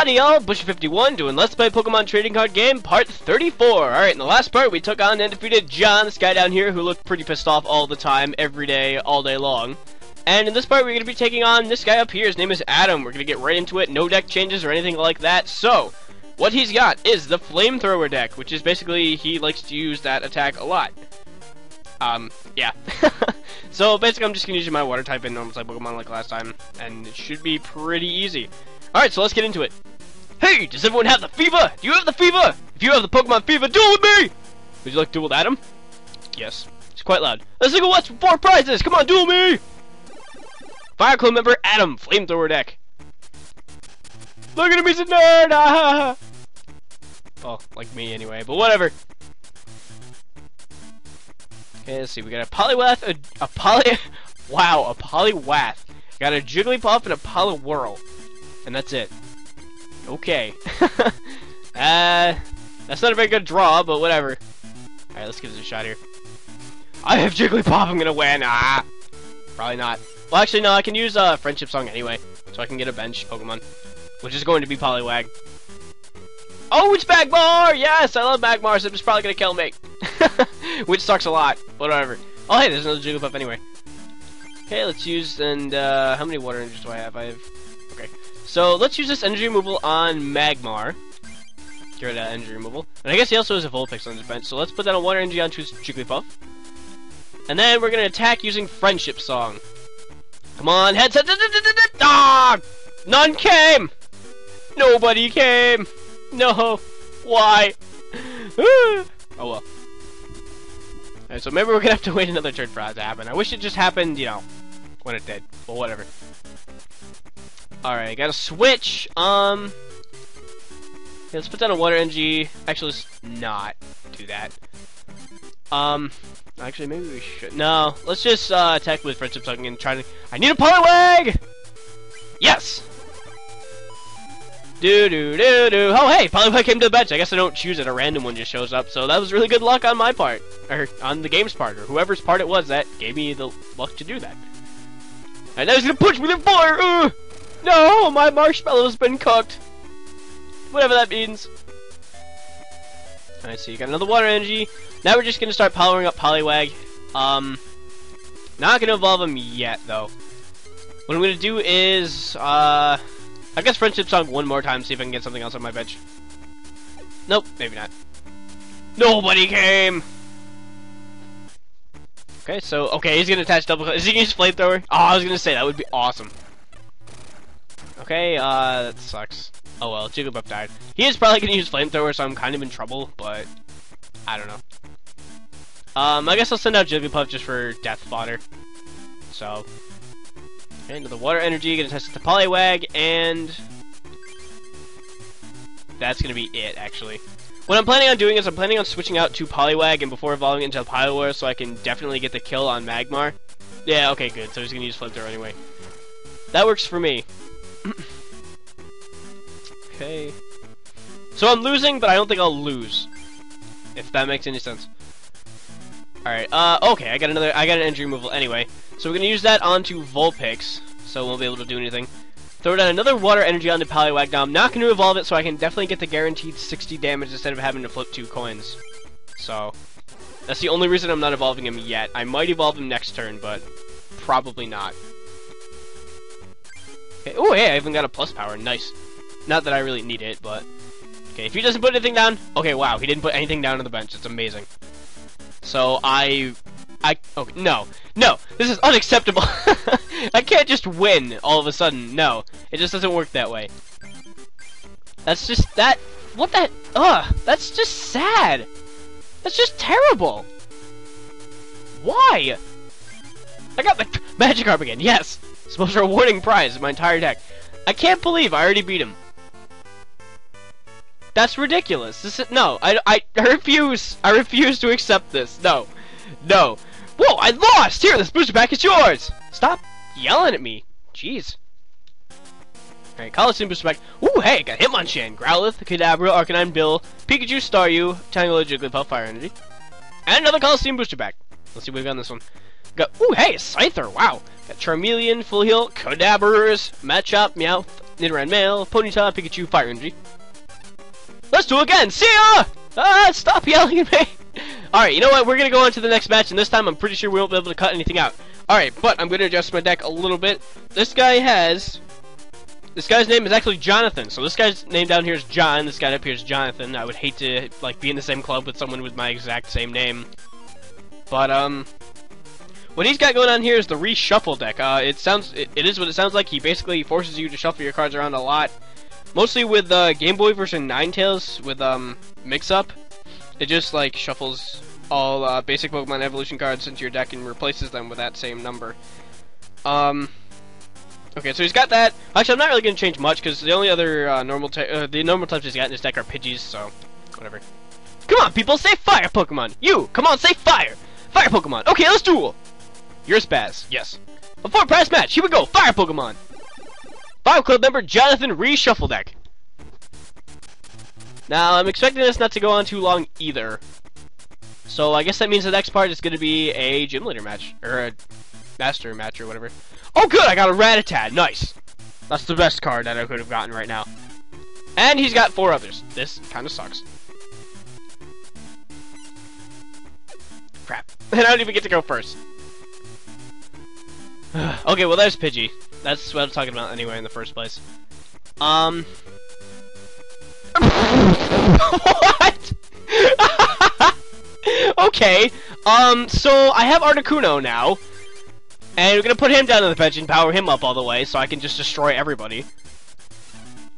Howdy y'all, Bushy51 doing Let's Play Pokemon Trading Card Game Part 34. Alright, in the last part we took on and defeated John, this guy down here who looked pretty pissed off all the time, every day, all day long. And in this part we're going to be taking on this guy up here, his name is Adam. We're going to get right into it, no deck changes or anything like that. So, what he's got is the Flamethrower deck, which is basically he likes to use that attack a lot. Yeah. So basically I'm just going to use my water type in normal type Pokemon like last time, and it should be pretty easy. Alright, so let's get into it. Hey, does everyone have the FIVA? Do you have the FIVA? If you have the Pokemon FIVA, duel with me! Would you like to duel with Adam? Yes. It's quite loud. Let's look at what's 4 prizes! Come on, duel me! Fire Club member Adam, Flamethrower deck. Look at him, he's a nerd! Ah! Well, like me anyway, but whatever. Okay, let's see, we got a Poliwrath, a Poliwrath. Got a Jigglypuff and a Poliwhirl. And that's it. Okay. That's not a very good draw, but whatever. Alright, let's give this a shot here. I have Jigglypuff, I'm gonna win! Ah! Probably not. Well, actually, no, I can use Friendship Song anyway, so I can get a bench Pokemon, which is going to be Poliwag. Oh, it's Magmar! Yes, I love Magmar, so it's probably gonna kill me. Which sucks a lot, whatever. Oh, hey, there's another Jigglypuff anyway. Okay, let's use, and, how many water energies do I have? I have... Okay. So let's use this energy removal on Magmar. Get rid of that energy removal. And I guess he also has a Vulpix on his bench, so let's put that on water energy onto his Jigglypuff. And then we're gonna attack using Friendship Song. Come on, headset. Ah! None came! Nobody came! No! Why? Oh well. Alright, so maybe we're gonna have to wait another turn for that to happen. I wish it just happened, you know, when it did. But whatever. Alright, gotta switch. Yeah, let's put down a water energy. Actually, let's not do that. Actually, maybe we should. No, let's just attack with Friendship Song and try to. I need a Poliwag! Yes! Do do do do. Oh, hey, Poliwag came to the bench. I guess I don't choose it. A random one just shows up. So that was really good luck on my part, or on the game's part, or whoever's part it was that gave me the luck to do that. And now he's gonna push me to fire. No, my marshmallow's been cooked. Whatever that means. Alright, so you got another water energy. Now we're just gonna start powering up Poliwag. Not gonna evolve him yet, though. What I'm gonna do is, I guess Friendship Song one more time, see if I can get something else on my bench. Nope, maybe not. Nobody came! Okay, so, okay, he's gonna attach double. Is he gonna use Flamethrower? Oh, I was gonna say, that would be awesome. Okay, that sucks. Oh well, Jigglypuff died. He is probably gonna use Flamethrower, so I'm kind of in trouble, but I don't know. I guess I'll send out Jigglypuff just for death fodder. So, okay, another water energy, gonna test it to Poliwag, and that's gonna be it, actually. What I'm planning on doing is I'm planning on switching out to Poliwag and before evolving into Poliwhirl, so I can definitely get the kill on Magmar. Yeah, okay, good, so he's gonna use Flamethrower anyway. That works for me. Okay. So I'm losing, but I don't think I'll lose. If that makes any sense. Alright, okay, I got an energy removal anyway. So we're gonna use that onto Vulpix, so it won't be able to do anything. Throw down another water energy onto Poliwag. Now I'm not gonna evolve it, so I can definitely get the guaranteed 60 damage instead of having to flip 2 coins. So that's the only reason I'm not evolving him yet. I might evolve him next turn, but probably not. Okay. Oh, hey, I even got a plus power. Nice. Not that I really need it, but... Okay, if he doesn't put anything down... Okay, wow, he didn't put anything down on the bench. It's amazing. So, Okay, no. No! This is unacceptable! I can't just win all of a sudden. No. It just doesn't work that way. That's just... That... What that... Ugh! That's just sad! That's just terrible! Why? I got my... Magicarp again, yes! It's the most rewarding prize in my entire deck. I can't believe I already beat him. That's ridiculous. This is, no, I refuse. I refuse to accept this. No, no. Whoa, I lost. Here, this booster pack is yours. Stop yelling at me. Jeez. All right, Colosseum Booster Pack. Ooh, hey, got Hitmonchan, Growlithe, Kadabra, Arcanine, Bill, Pikachu, Staryu, Tangela, Jigglypuff, Fire Energy, and another Colosseum Booster Pack. Let's see what we got on this one. Got, ooh, hey, a Scyther, wow. Got Charmeleon, Full Heal, Kadabras, Magicarp, Meowth, Nidoran Male, Ponyta, Pikachu, Fire Energy. Let's do it again! See ya! Ah, stop yelling at me! Alright, you know what? We're gonna go on to the next match, and this time I'm pretty sure we won't be able to cut anything out. Alright, but I'm gonna adjust my deck a little bit. This guy has... This guy's name is actually Jonathan, so this guy's name down here is John, this guy up here is Jonathan. I would hate to, like, be in the same club with someone with my exact same name. But, what he's got going on here is the reshuffle deck. It is what it sounds like. He basically forces you to shuffle your cards around a lot. Mostly with, Game Boy version Ninetales, with, mix-up. It just, like, shuffles all, basic Pokemon evolution cards into your deck and replaces them with that same number. Okay, so he's got that. Actually, I'm not really going to change much, because the only other normal types he's got in his deck are Pidgeys, so whatever. Come on, people, say fire Pokemon! You! Come on, say fire! Fire Pokemon! Okay, let's duel! You're a spaz, yes. A four-pass match, here we go! Fire Pokemon! Fire Club member Jonathan reshuffle deck. Now, I'm expecting this not to go on too long either. So, I guess that means the next part is going to be a Gym Leader match, or a Master match, or whatever. Oh good, I got a Rattata, nice. That's the best card that I could have gotten right now. And he's got four others. This kind of sucks. Crap, and I don't even get to go first. Okay, well there's Pidgey. That's what I was talking about anyway in the first place. What? Okay, so I have Articuno now. And we're gonna put him down on the bench and power him up all the way so I can just destroy everybody.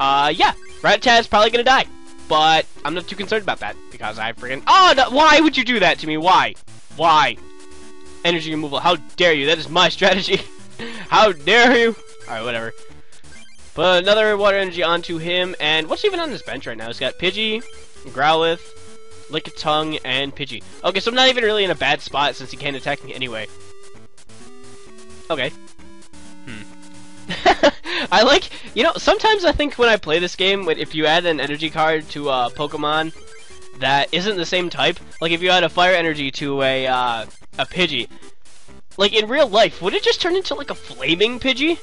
Yeah, Rattata's probably gonna die. But I'm not too concerned about that because I freaking. Oh, no, why would you do that to me? Why? Why? Energy removal. How dare you? That is my strategy. How dare you? Alright, whatever. Put another water energy onto him. And what's even on his bench right now? He's got Pidgey, Growlithe, Lickitung, and Pidgey. Okay, so I'm not even really in a bad spot since he can't attack me anyway. Okay. I like, you know, sometimes I think when I play this game, if you add an energy card to a Pokemon that isn't the same type, like if you add a fire energy to a Pidgey, like in real life, would it just turn into like a flaming Pidgey?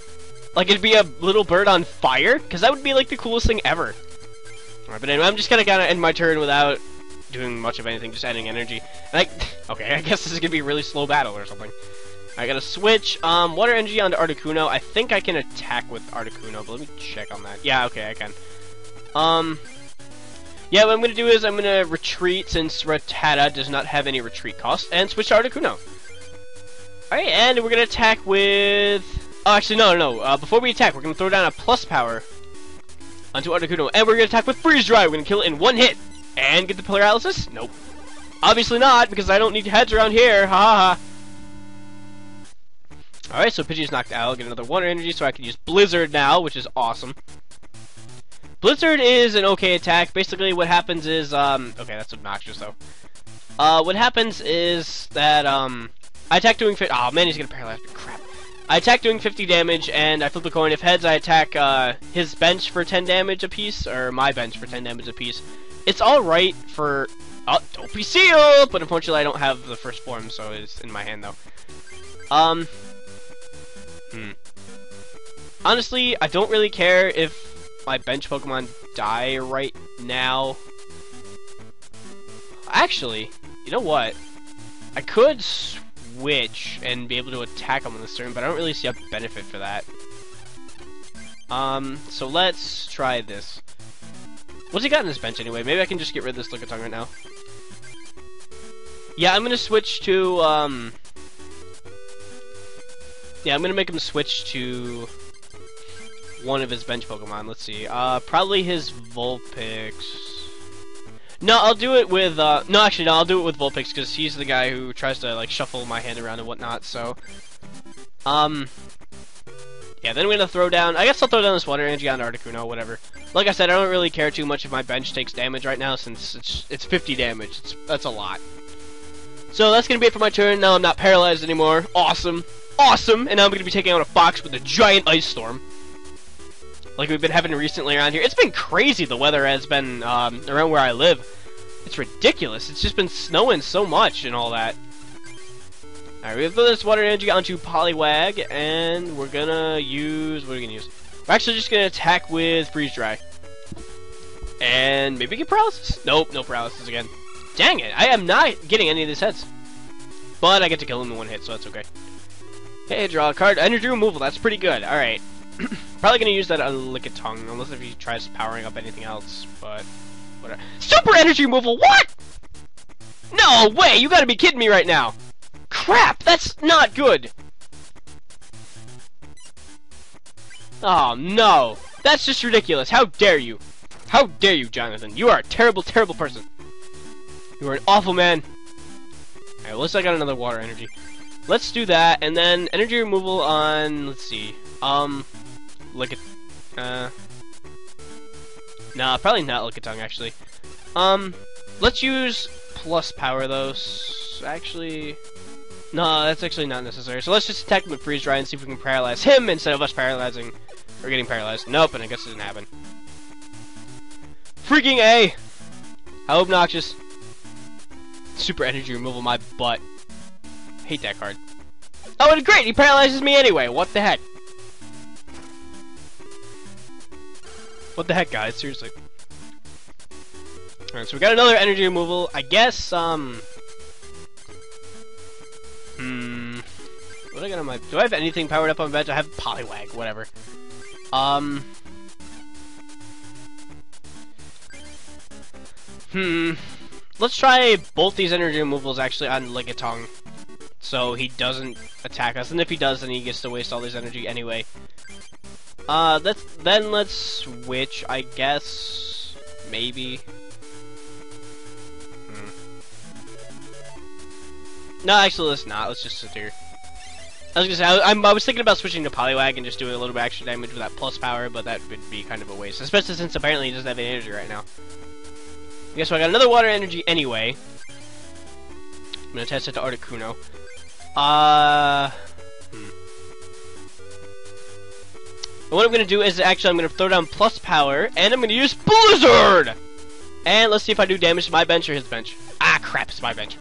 Like it'd be a little bird on fire? Because that would be like the coolest thing ever. Alright, but anyway, I'm just gonna end my turn without doing much of anything, just adding energy. And okay, I guess this is gonna be a really slow battle or something. I gotta switch, water energy onto Articuno. I think I can attack with Articuno, but let me check on that. Yeah, okay, I can. Yeah, what I'm gonna do is I'm gonna retreat since Rattata does not have any retreat cost, and switch to Articuno. Alright, and we're gonna attack with... Oh, actually, no. Before we attack, we're gonna throw down a plus power onto Articuno, and we're gonna attack with Freeze Dry. We're gonna kill it in one hit, and get the paralysis? Nope. Obviously not, because I don't need heads around here, ha ha ha. Alright, so Pidgey's knocked out. I'll get another water energy so I can use Blizzard now, which is awesome. Blizzard is an okay attack. Basically, what happens is, okay, that's obnoxious, though. What happens is that, I attack doing 50... Oh, man, he's gonna paralyze me. Crap. I attack doing 50 damage, and I flip a coin. If heads, I attack, his bench for 10 damage apiece, or my bench for 10 damage apiece. It's alright for... Oh, don't be sealed! But unfortunately, I don't have the first form, so it's in my hand, though. Honestly, I don't really care if my bench Pokemon die right now. Actually, you know what? I could switch and be able to attack them on this turn, but I don't really see a benefit for that. So let's try this. What's he got in his bench anyway? Maybe I can just get rid of this Lickitung right now. Yeah, I'm gonna switch to, yeah, I'm gonna make him switch to one of his bench Pokemon. Let's see. Probably his Vulpix. No, I'll do it with, no, actually, no, I'll do it with Vulpix, because he's the guy who tries to, like, shuffle my hand around and whatnot, so. Yeah, then we're gonna throw down, I guess I'll throw down this Water Energy on Articuno, whatever. Like I said, I don't really care too much if my bench takes damage right now, since it's 50 damage. That's a lot. So that's gonna be it for my turn. Now I'm not paralyzed anymore. Awesome. Awesome! And now I'm going to be taking out a fox with a giant ice storm. Like we've been having recently around here. It's been crazy, the weather has been around where I live. It's ridiculous. It's just been snowing so much and all that. Alright, we have this water energy onto Poliwag, and we're going to use... What are we going to use? I'm actually just going to attack with Freeze Dry. And maybe get Paralysis? Nope, no Paralysis again. Dang it, I am not getting any of these hits. But I get to kill him in one hit, so that's okay. Hey, draw a card. Energy removal, that's pretty good. Alright. Probably going to use that on Lickitung, unless if he tries powering up anything else, but whatever. Super energy removal, what?! No way, you gotta be kidding me right now! Crap, that's not good! Oh no, that's just ridiculous, how dare you! How dare you, Jonathan, you are a terrible, terrible person! You are an awful man! Alright, well, let's I got another water energy. Let's do that, and then energy removal on, let's see, nah, probably not Lickitung, actually. Let's use plus power, though. Actually, no, that's actually not necessary. So let's just attack him with Freeze Dry and see if we can paralyze him instead of us paralyzing, or getting paralyzed. Nope, and I guess it didn't happen. Freaking A! How obnoxious. Super energy removal, my butt. Hate that card. Oh, and great, he paralyzes me anyway, what the heck? What the heck, guys? Seriously. Alright, so we got another energy removal. I guess, what do I got on my... Do I have anything powered up on bench? I have Poliwag, whatever. Let's try both these energy removals, actually, on Lickitung. So he doesn't attack us. And if he does, then he gets to waste all his energy anyway. Let's switch, I guess, maybe. No, actually, let's not. Let's just sit here. I was gonna say, I was thinking about switching to Poliwag and just doing a little bit extra damage with that plus power, but that would be kind of a waste, especially since apparently he doesn't have any energy right now. I guess I got another water energy anyway. I'm gonna test it to Articuno. And what I'm going to do is, actually, I'm going to throw down plus power, and I'm going to use Blizzard! And let's see if I do damage to my bench or his bench. Ah, crap, it's my bench.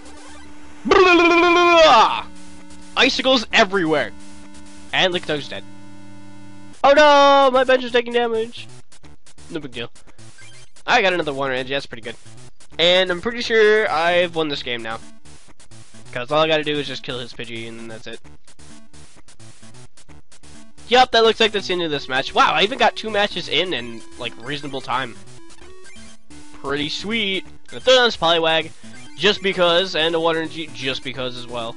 Icicles everywhere. And Licktung's dead. Oh no, my bench is taking damage. No big deal. I got another water energy, that's pretty good. And I'm pretty sure I've won this game now. Because all I got to do is just kill his Pidgey, and then that's it. Yup, that looks like that's the end of this match. Wow, I even got 2 matches in, like, reasonable time. Pretty sweet. I'm gonna throw down this Poliwag, just because, and a Water Energy, just because as well.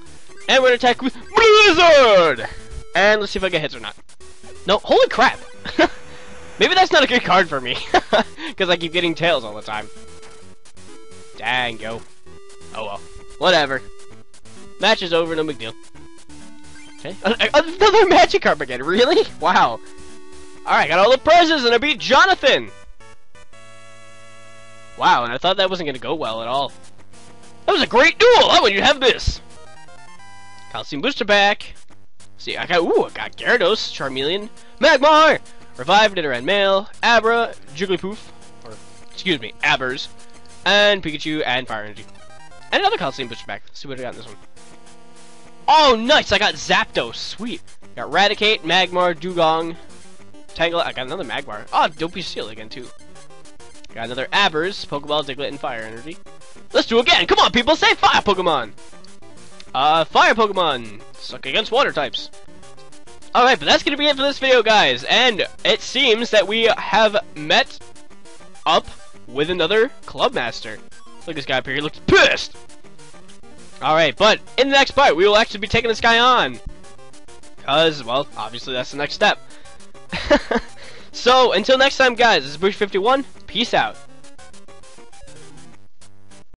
And we're gonna attack with Blizzard! And let's see if I get hits or not. No, holy crap! Maybe that's not a good card for me, because I keep getting tails all the time. Dang, yo. Oh well. Whatever. Match is over, no big deal. Okay. Another Magicarp again, really? Wow. Alright, got all the prizes and I beat Jonathan! Wow, and I thought that wasn't going to go well at all. That was a great duel! How would you have this? Colosseum Booster Pack. See, I got Gyarados, Charmeleon, Magmar! Revived Nidoran Male, Abra, Jigglypuff, or, excuse me, Abers, and Pikachu, and Fire Energy. And another Colosseum Booster Pack. Let's see what I got in this one. Oh, nice! I got Zapdos. Sweet. Got Raticate, Magmar, Dugong, Tangela. I got another Magmar. Oh, Dopey Seal again, too. Got another Abers, Pokeball, Diglett, and Fire Energy. Let's do it again! Come on, people! Say Fire Pokemon! Fire Pokemon! Suck against Water types. Alright, but that's gonna be it for this video, guys. And it seems that we have met up with another Clubmaster. Look at this guy up here. He looks pissed! Alright, but in the next part, we will actually be taking this guy on. Because, well, obviously that's the next step. So, until next time, guys, this is Bushy51. Peace out.